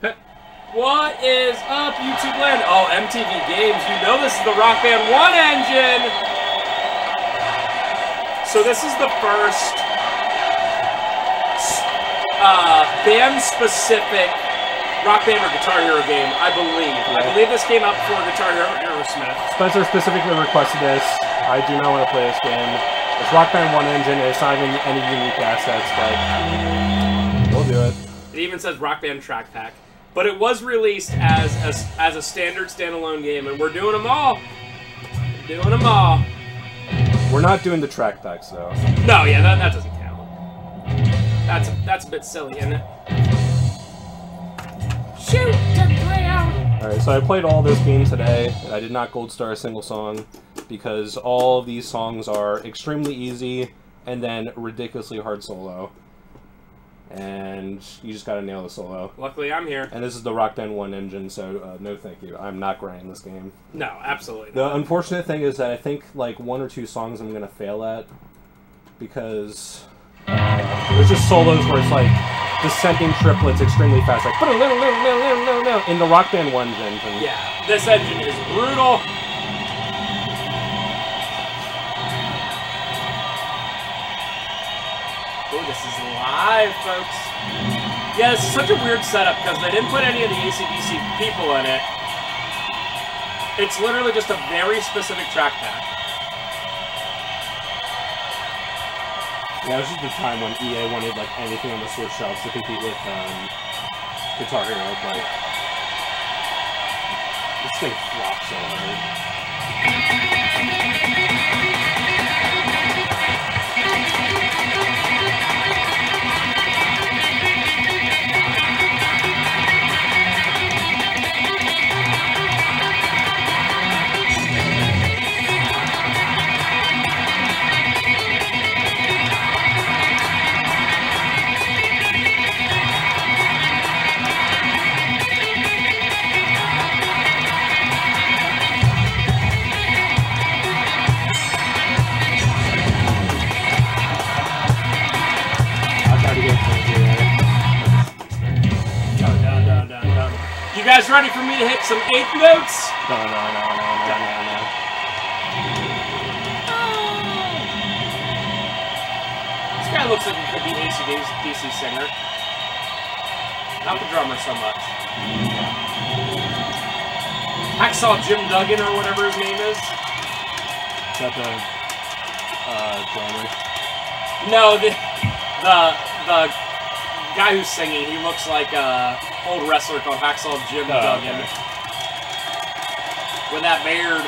What is up, YouTube land? Oh, MTV Games. You know this is the Rock Band 1 engine. So this is the first band-specific Rock Band or Guitar Hero game, I believe. Right. I believe this came up for Guitar Hero Aerosmith. Spencer specifically requested this. I do not want to play this game. It's Rock Band 1 engine. It's not even any unique assets, but we'll do it. It even says Rock Band Track Pack. But it was released as a standard standalone game, and we're doing them all. We're doing them all. We're not doing the track packs, though. No, yeah, that doesn't count. That's a bit silly, isn't it? Shoot to play out. All right, so I played all this game today, and I did not gold star a single song because all of these songs are extremely easy and then ridiculously hard solo. And you just gotta nail the solo. Luckily, I'm here. And this is the Rock Band 1 engine, so no thank you. I'm not grinding this game. No, absolutely not. The unfortunate thing is that I think, like, 1 or 2 songs I'm gonna fail at, because there's just solos where it's, like, descending triplets extremely fast, like, no, in the Rock Band 1 engine. Yeah, this engine is brutal. Oh, this is live, folks. Yeah, this is such a weird setup because they didn't put any of the AC/DC people in it. It's literally just a very specific track pack. Yeah, it was just the time when EA wanted like anything on the Switch shelves to compete with Guitar Hero, but this thing flops so hard. You guys ready for me to hit some 8th notes? No. This guy looks like he could be an AC/DC singer. Not the drummer so much. Hacksaw Jim Duggan or whatever his name is. Is that the drummer? No, the guy who's singing, he looks like a old wrestler called Hacksaw Jim Duggan. Okay. With that beard.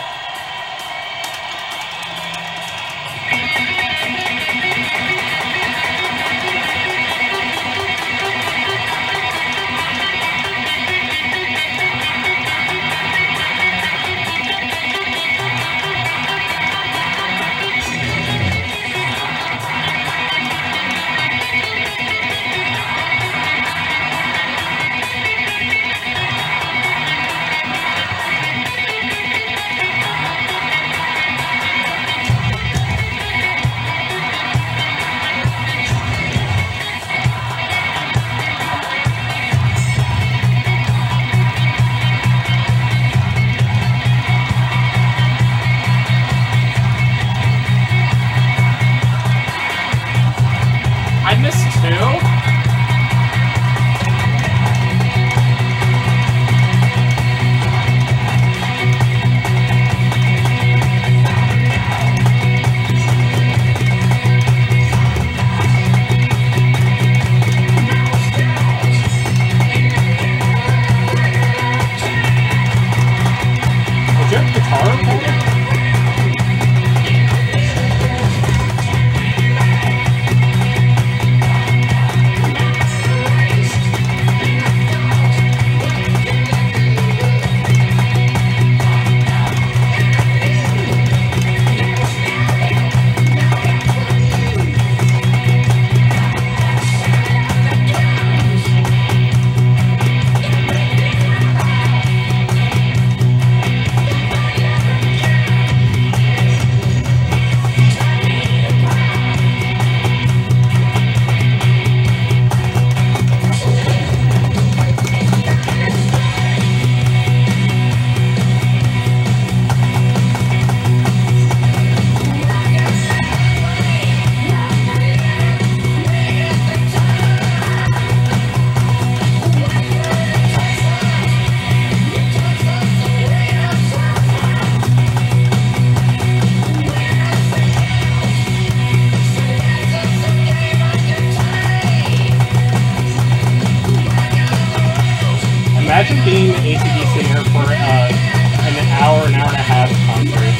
Imagine being an AC/DC singer for an hour and a half concert.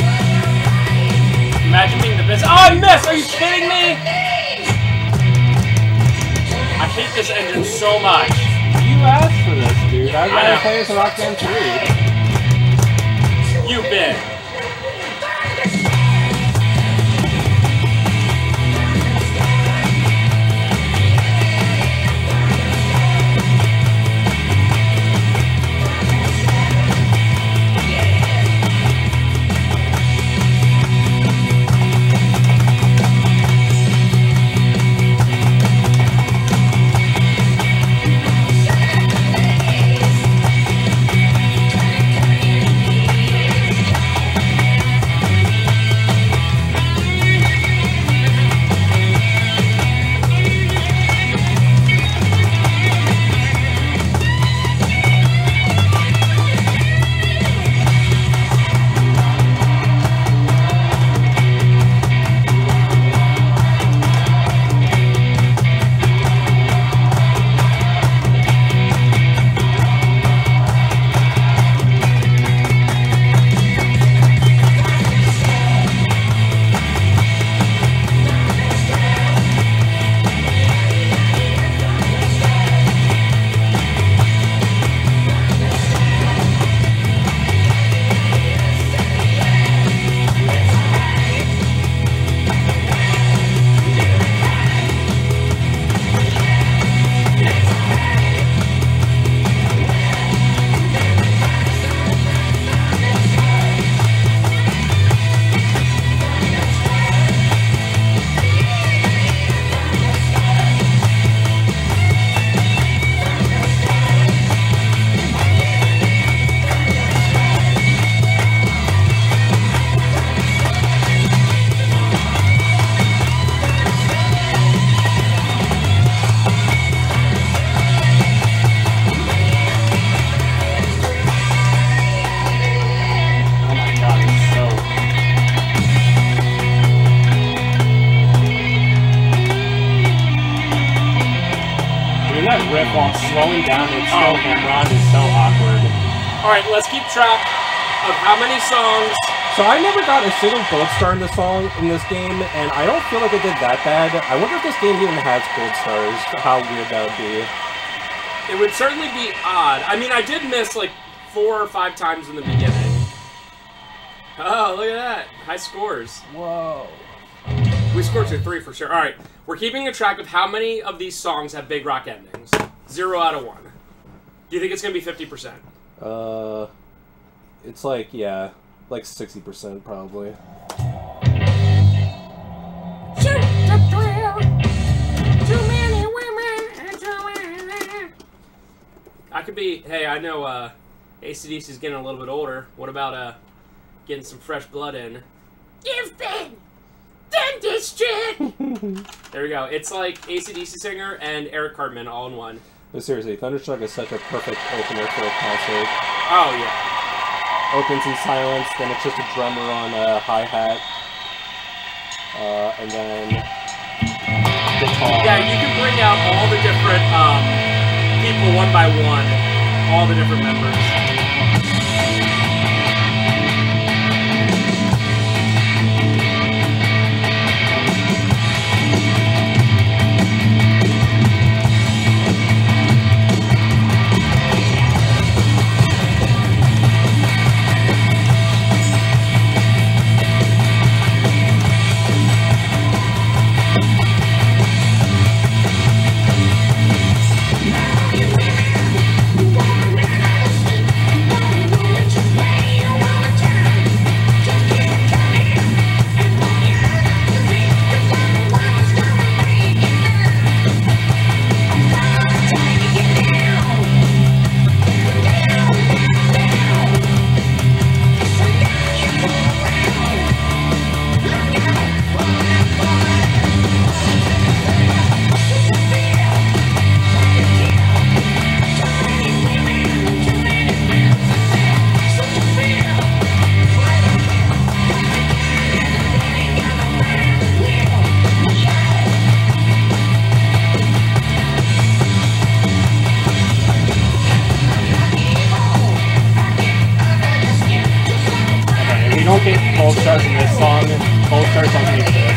Imagine being the best. Oh, I missed! Are you kidding me? I hate this engine so much. You asked for this, dude. I gotta play as Rock Band 3. You bitch. Slowing down and so Cameron is so awkward. Alright, let's keep track of how many songs. So I never got a single gold star in the song in this game, and I don't feel like I did that bad. I wonder if this game even has gold stars. How weird that would be. It would certainly be odd. I mean, I did miss like 4 or 5 times in the beginning. Oh, look at that. High scores. Whoa. We scored 2-3 for sure. Alright, we're keeping a track of how many of these songs have big rock endings. 0 out of 1. Do you think it's gonna be 50%? It's like, yeah, like 60% probably. Shoot the thrill. Too many women. I could be. Hey, I know. AC/DC's getting a little bit older. What about getting some fresh blood in? Give them. This shit. There we go. It's like AC/DC singer and Eric Cartman all in one. No, seriously, Thunderstruck is such a perfect opener for a concert. Oh yeah. Opens in silence, then it's just a drummer on a hi-hat, and then guitar. Yeah, you can bring out all the different people one by one, all the different members. you don't get cold starts in this song. Cold starts on any of this.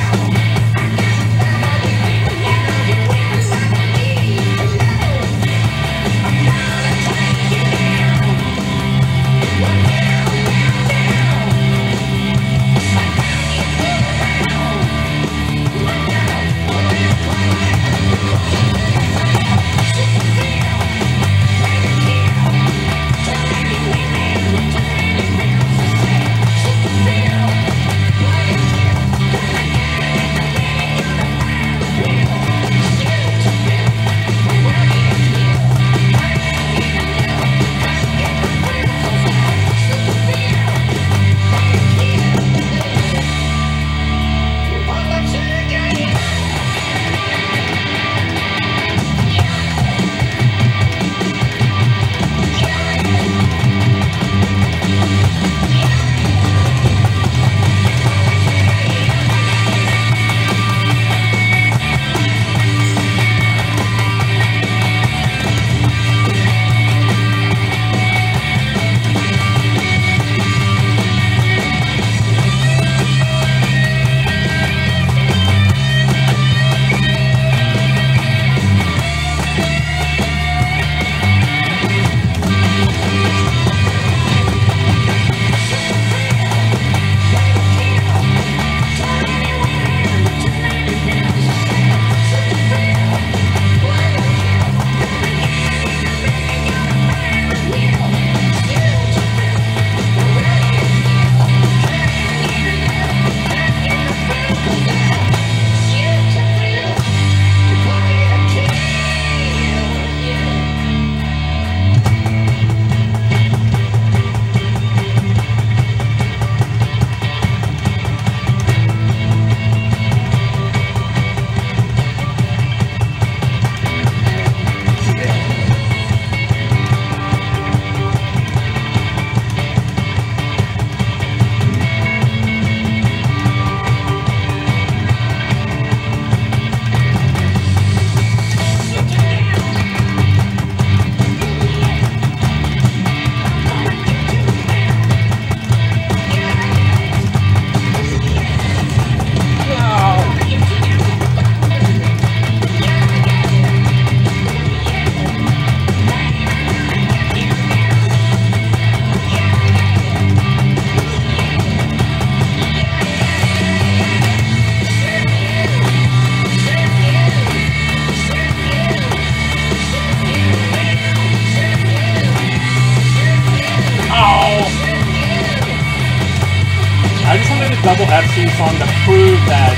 Double FC song to prove that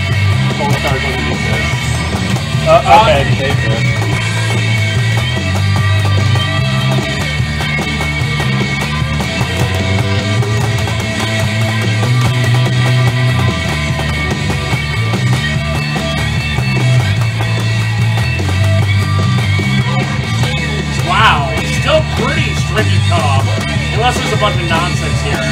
Cold Star doesn't exist. Okay, they exist. Wow, it's still pretty stringy cutoff, unless there's a bunch of nonsense here.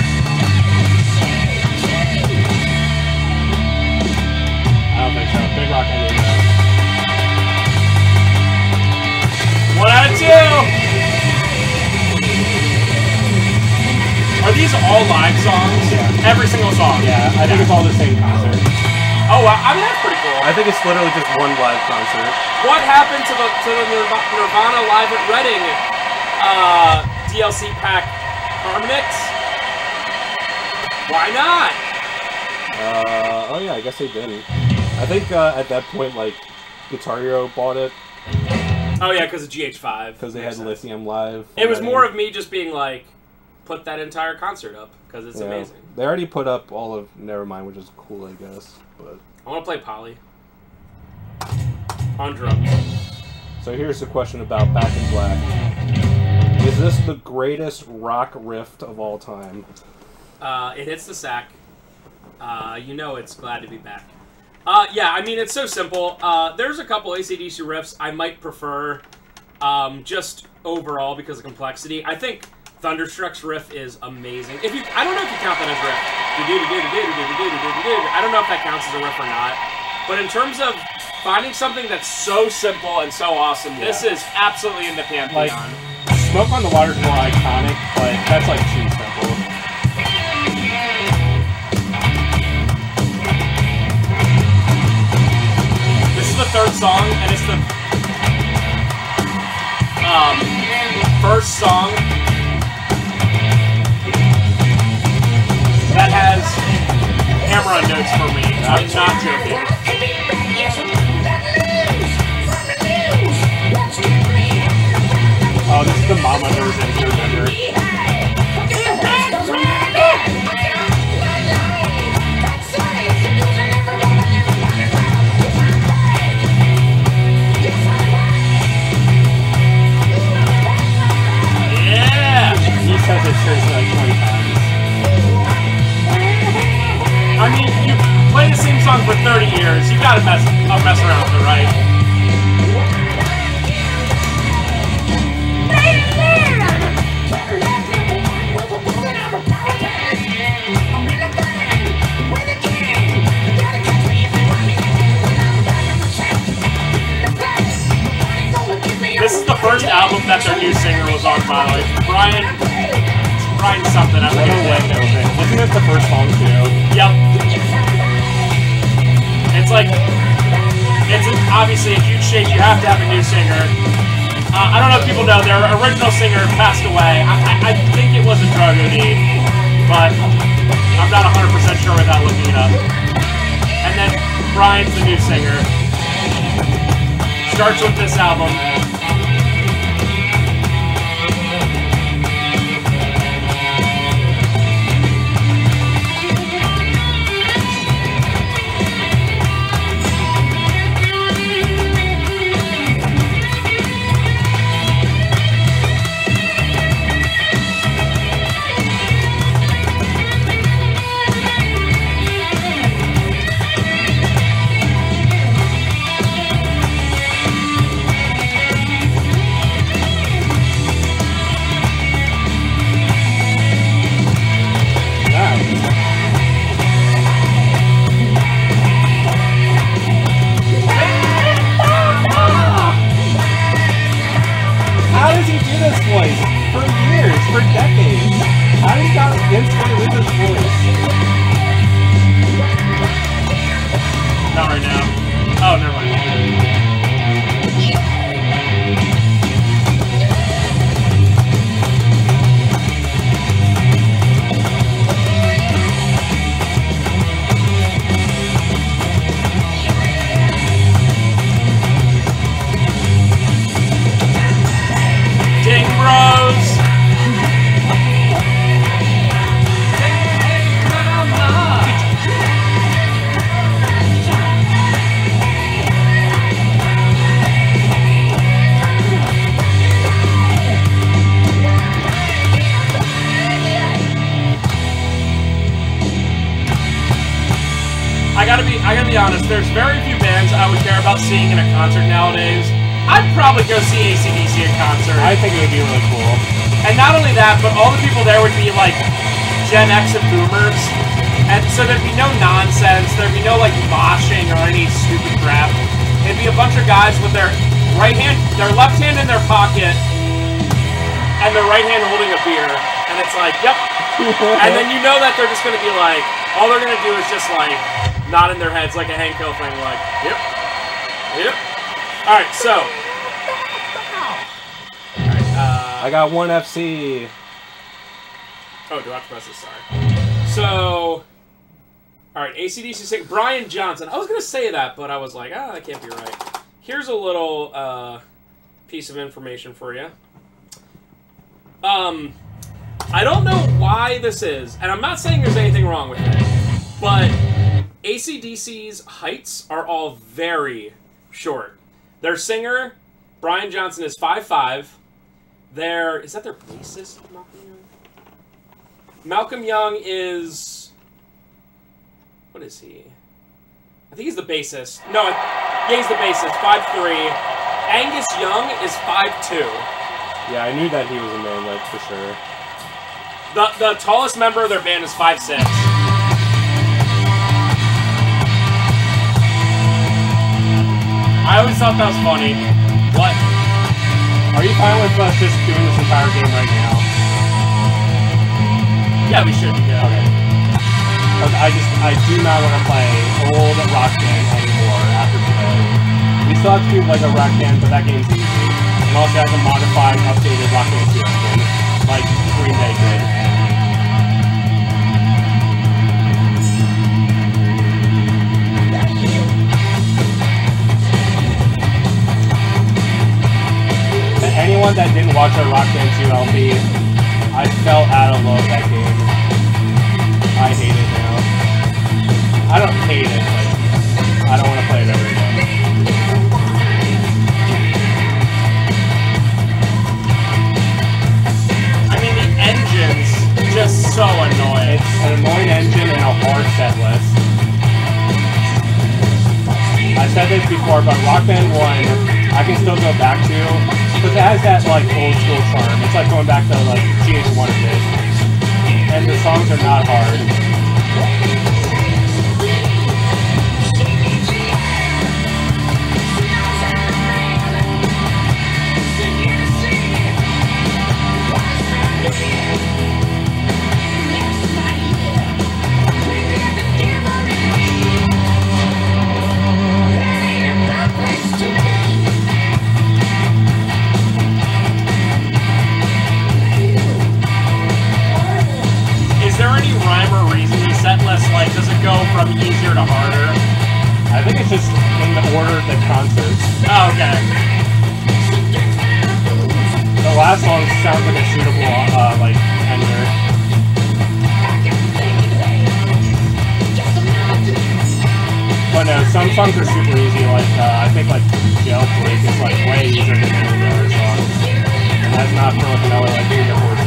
Big Rock ending now. 1 out of 2! Are these all live songs? Yeah. Every single song? Yeah, I think it's all the same concert. Oh wow, I mean that's pretty cool. I think it's literally just one live concert. What happened to the Nirvana Live at Reading DLC pack remix? Why not? Oh yeah, I guess they didn't. I think at that point, like, Guitar Hero bought it. Oh yeah, because of GH5. Because they had Lithium live. It was more of me just being like, put that entire concert up, because it's amazing. They already put up all of Nevermind, which is cool, I guess. But I want to play Polly. On drums. So here's the question about Back in Black. Is this the greatest rock riff of all time? It hits the sack. You know it's Glad to Be Back. Yeah, I mean, it's so simple. There's a couple AC/DC riffs I might prefer just overall because of complexity. I think Thunderstruck's riff is amazing. If you, I don't know if you count that as riff. I don't know if that counts as a riff or not. But in terms of finding something that's so simple and so awesome, this is absolutely in the pantheon. Like, Smoke on the Water is more iconic, but that's like too simple. third song, and it's the first song that has hammer-on notes for me. I'm not joking. Oh, this is the Mama version, if you remember. Yeah! He says it seriously like 20 times. I mean, you play the same song for 30 years, you gotta mess around with it, right? This is the first album that their new singer was on, by the way. Brian something, I forget his name. Wasn't this the first song too? Yep. It's like, it's obviously a huge shake, you have to have a new singer. I don't know if people know, their original singer passed away. I think it was a drug OD, but I'm not 100% sure without looking it up. And then Brian's the new singer. Starts with this album. There's very few bands I would care about seeing in a concert nowadays. I'd probably go see AC/DC at concert. I think it would be really cool. And not only that, but all the people there would be like Gen X and boomers. And so there'd be no nonsense, there'd be no like moshing or any stupid crap. It'd be a bunch of guys with their their left hand in their pocket and their right hand holding a beer. And it's like, yep. And then you know that they're just gonna be like, all they're gonna do is just like nodding their heads like a Hank Hill thing, like, yep, yep. All right, so. All right, I got one FC. Oh, do I have to press this? Sorry. So, all right, AC/DC, Brian Johnson. I was going to say that, but I was like, ah, that can't be right. Here's a little piece of information for you. I don't know why this is, and I'm not saying there's anything wrong with it, but AC/DC's heights are all very short. Their singer, Brian Johnson, is 5'5". Is that their bassist, Malcolm Young? Malcolm Young is... What is he? I think he's the bassist. No, yeah, he's the bassist, 5'3". Angus Young is 5'2". Yeah, I knew that he was a man, that's for sure. The tallest member of their band is 5'6". I always thought that was funny. What? Are you fine with us just doing this entire game right now? Yeah, we should. Yeah. Okay. I do not want to play old Rock Band anymore after today. We still have to do Lego Rock Band, but that game's easy. And also has a modified, updated Rock Band 2 engine, like Green Day did. Anyone that didn't watch our Rock Band 2 LP, I fell out of love with that game. I hate it now. I don't hate it, but I don't want to play it ever again. I mean, the engine's just so annoying. It's an annoying engine and a hard set list. I said this before, but Rock Band 1, I can still go back to, because it has that like old school charm. It's like going back to like GH1 of this. And the songs are not hard. Does it go from easier to harder? I think it's just in the order of the concerts. Oh, okay. The last song sounds like a suitable, like, ender. But no, some songs are super easy, like, I think, like, Jailbreak is, like, way easier than any of the other songs. And that's not for, like, another, like, Nirvana song.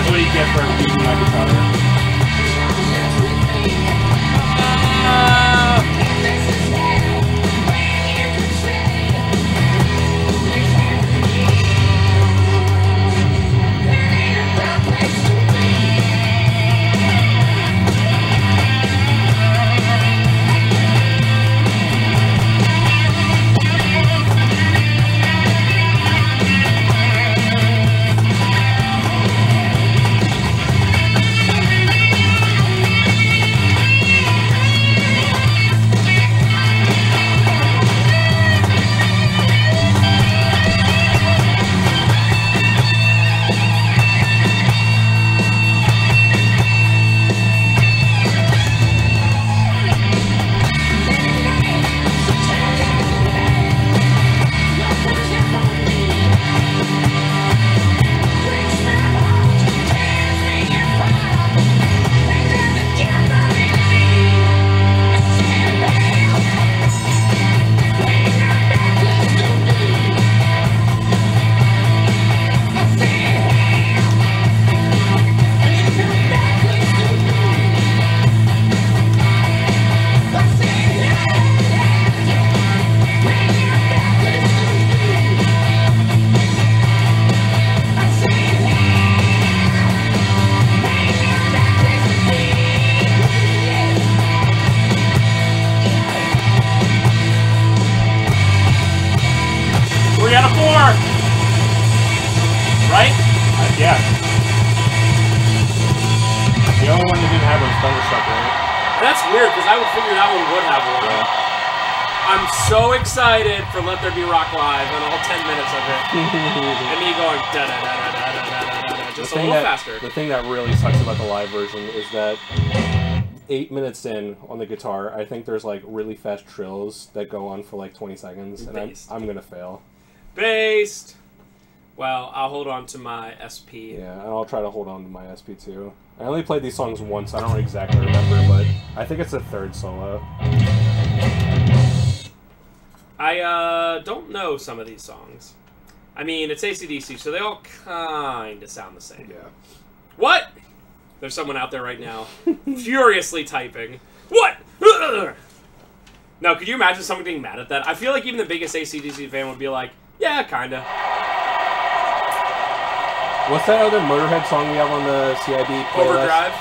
That's what you get for beating my guitar. For Let There Be Rock Live and all 10 minutes of it. And me going da da da da da da da da, just a little faster. The thing that really sucks about the live version is that 8 minutes in on the guitar, I think there's like really fast trills that go on for like 20 seconds, and I'm gonna fail. Based. Well, I'll hold on to my SP. Yeah, and I'll try to hold on to my SP too. I only played these songs once. I don't exactly remember, but I think it's the third solo. I don't know some of these songs. I mean, it's AC/DC, so they all kind of sound the same. Yeah. What? There's someone out there right now furiously typing. What? Now, could you imagine someone getting mad at that? I feel like even the biggest AC/DC fan would be like, yeah, kind of. What's that other Motorhead song we have on the CIB playlist? Overdrive?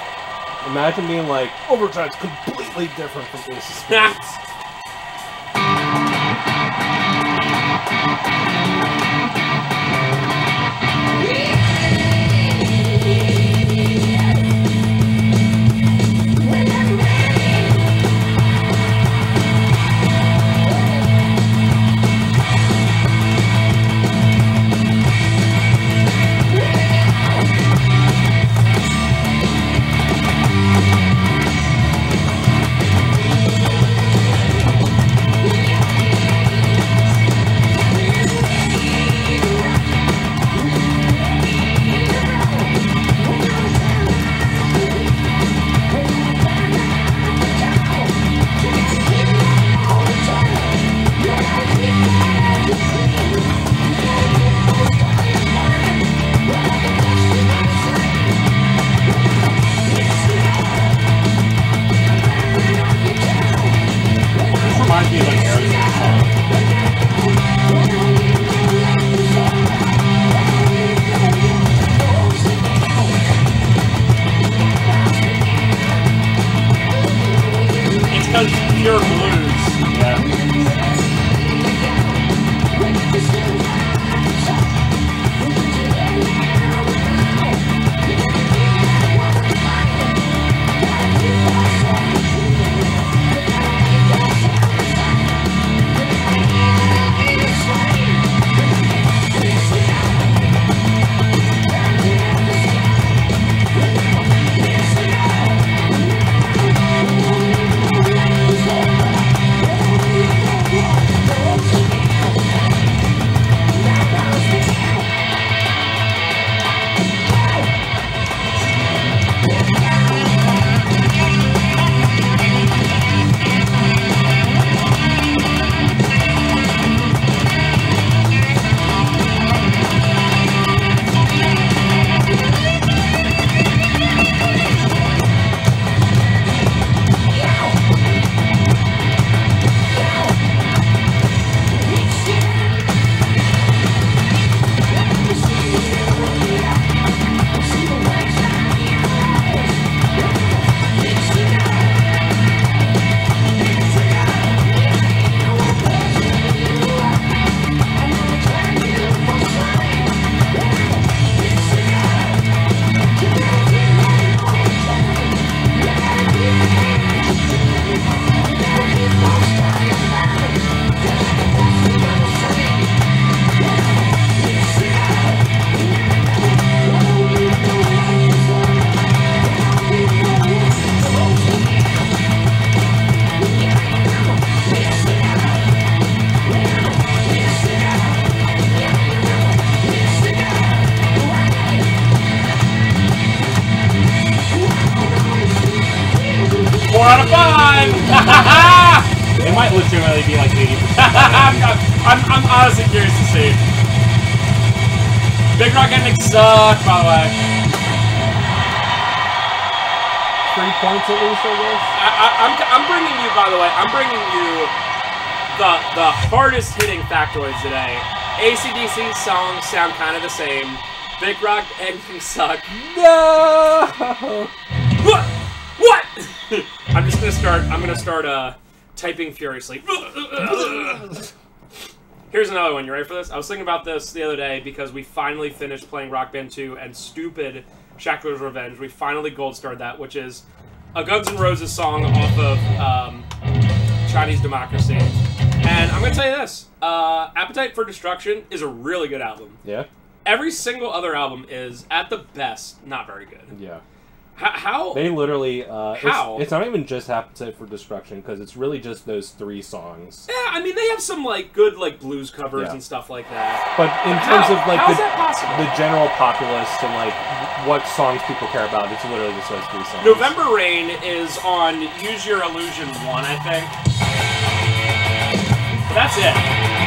Imagine being like, Overdrive's completely different from AC/DC. pure blues. Suck, by the way. 3 points at least, I guess. I'm bringing you, by the way, I'm bringing you the hardest hitting factoids today. AC/DC songs sound kind of the same. Big Rock and you suck. No. What? What? I'm just gonna start. I'm gonna start typing furiously. Here's another one. You ready for this? I was thinking about this the other day because we finally finished playing Rock Band 2 and stupid Shackler's Revenge. We finally gold starred that, which is a Guns N' Roses song off of Chinese Democracy. And I'm going to tell you this. Appetite for Destruction is a really good album. Yeah. Every single other album is, at the best, not very good. Yeah. How? They literally, it's not even just Appetite for Destruction, because it's really just those 3 songs. Yeah, I mean, they have some, like, good, like, blues covers and stuff like that. But in terms of, like, the general populace and, like, what songs people care about, it's literally just those 3 songs. November Rain is on Use Your Illusion 1, I think. That's it.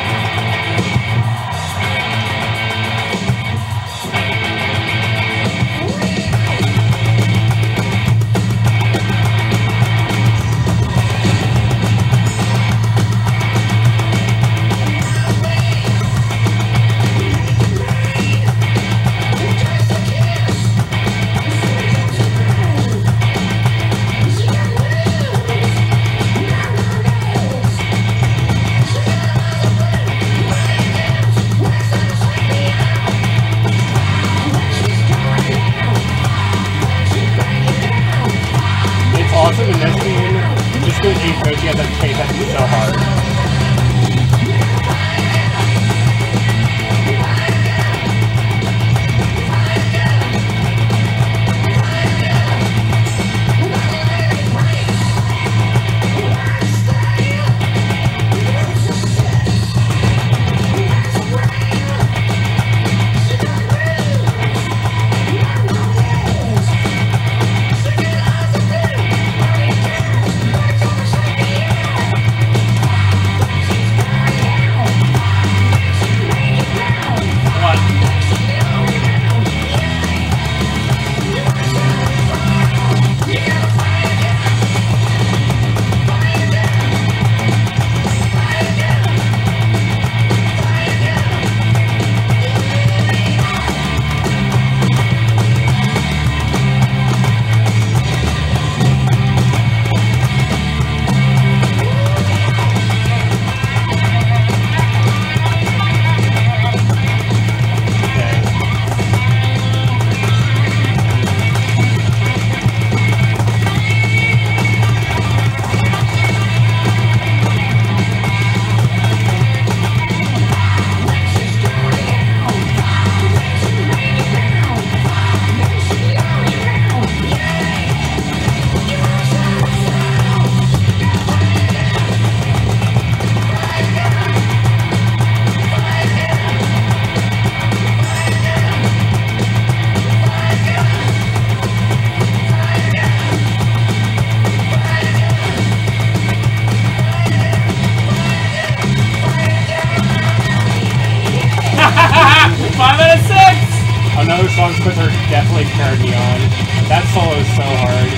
songs with her definitely carried me on. That solo is so hard.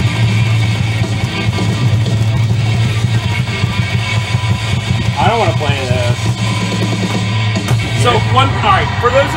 I don't want to play this. So, all right, for those